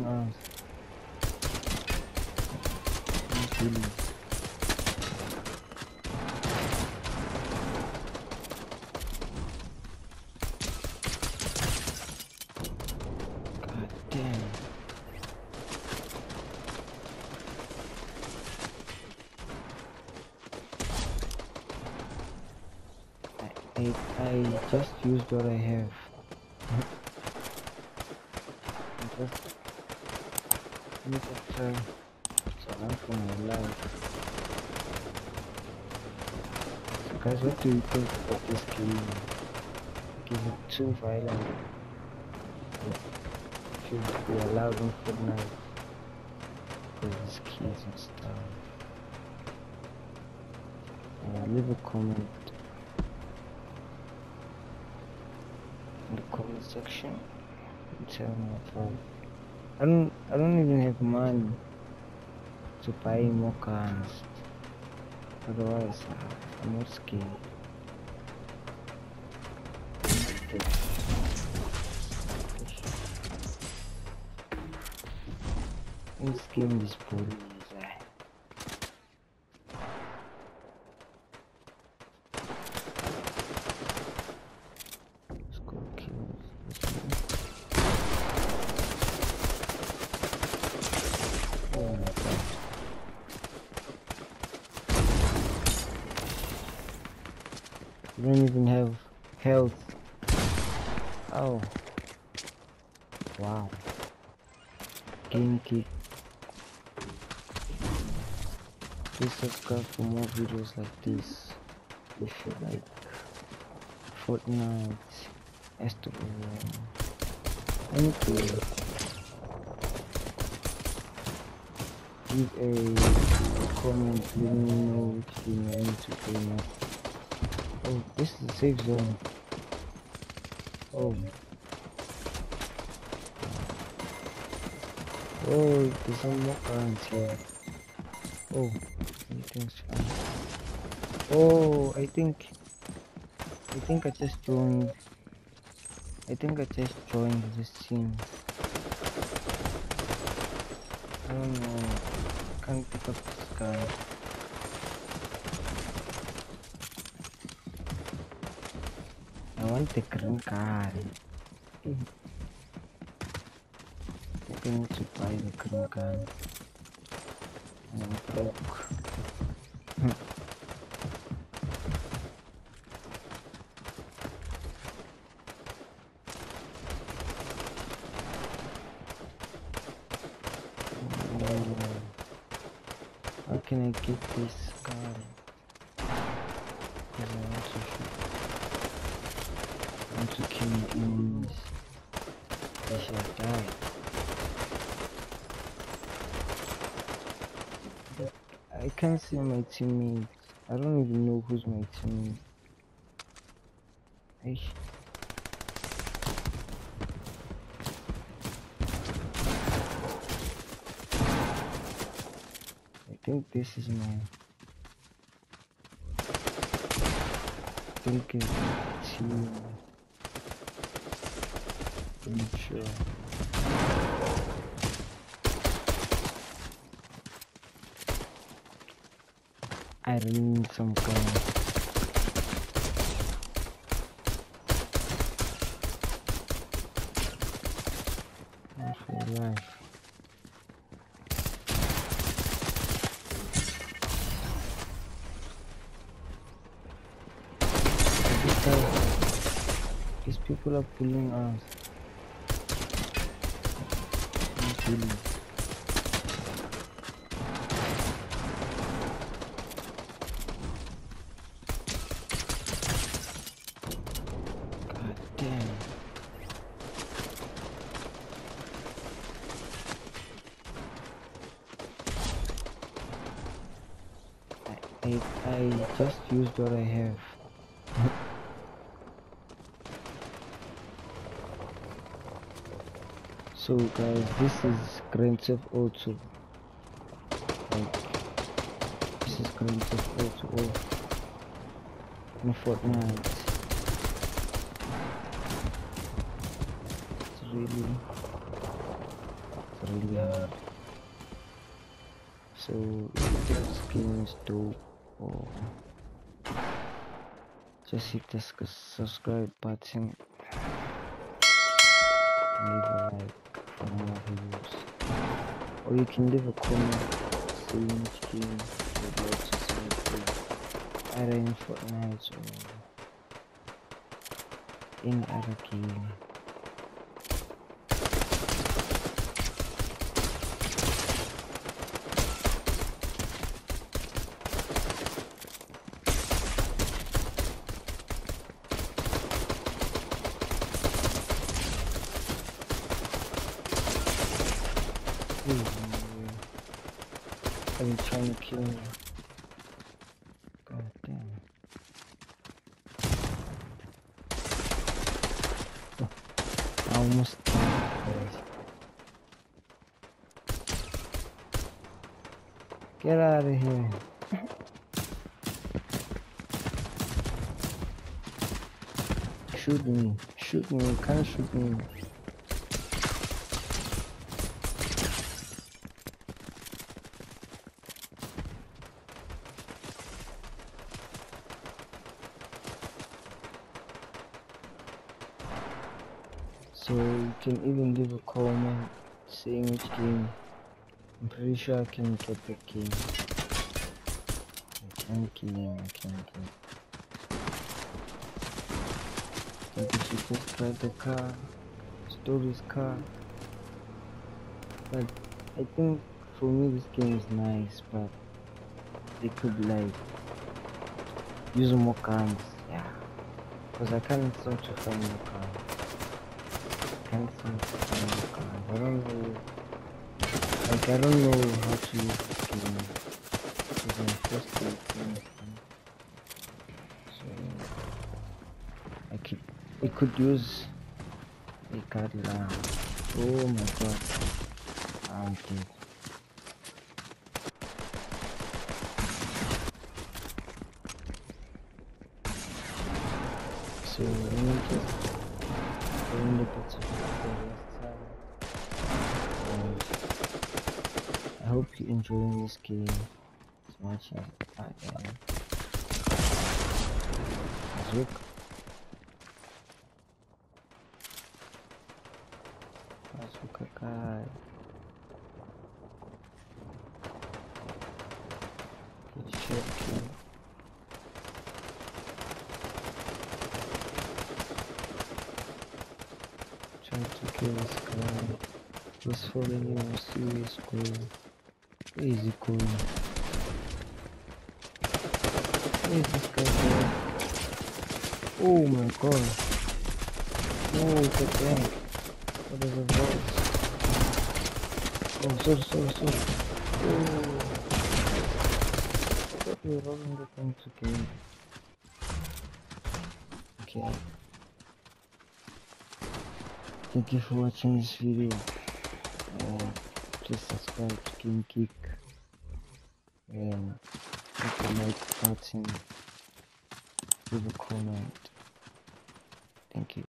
I just used what I have. So guys, what do you think about this game? Is it too violent? Should it be allowed on Fortnite? Because it's kids and stuff. Leave a comment in the comment section and tell me about it. I don't even have money to buy more guns. Otherwise, I'm not scared. This game is boring. I don't even have health. Oh. Wow. Game Geek. Please subscribe for more videos like this. If you like Fortnite, anything. Leave a comment, let me know which thing I need to play next. Oh, this is the safe zone. Oh. Oh, there's some more guns here. Oh, anything's fine. Oh, I think I just joined this team. I don't know. I can't pick up this guy. I want the grand car. I think I need to buy the grand car. I'm broke. How can I get this car? Because I want to shoot. To kill enemies, I shall die. But I can't see my teammates. I don't even know who's my teammate. I think this is my. I think it's my team. I'm not sure. I really need some guns. Not for life. These people are pulling us. God damn. I just used what I have. So guys, this is Grand Theft Auto. This is Grand Theft Auto in Fortnite. It's really and we are. So hit the screen to or just hit the subscribe button. Leave a like for more videos, or you can leave a comment saying game you'd like to see me play, either in Fortnite or any other game. Are you trying to kill me? God damn. Oh, I almost died. Get out of here. Shoot me. Shoot me. Can't shoot me. So you can even leave a comment saying which game. I'm pretty sure I can get the game. I can kill him, I can kill him. So if you just drive the car, stole his car. But I think for me this game is nice, but they could like use more guns, yeah. Because I can't search to find more guns. I don't know how to use this game because I'm first playing it. So I could use a guideline. Oh my god, I'm dead. So let me just in the picture I hope you're enjoying this game as much as I am. Look. Good shit, kid. To kill this guy, just following him on serious goal. Where is he going? Where is this guy going? Oh my god! No, it's a tank. Oh, there's a boss. Oh, sorry. Oh. I thought we were running the tank again. Okay. Thank you for watching this video. Please subscribe to Game Geek and hit the like button, leave a comment. Thank you.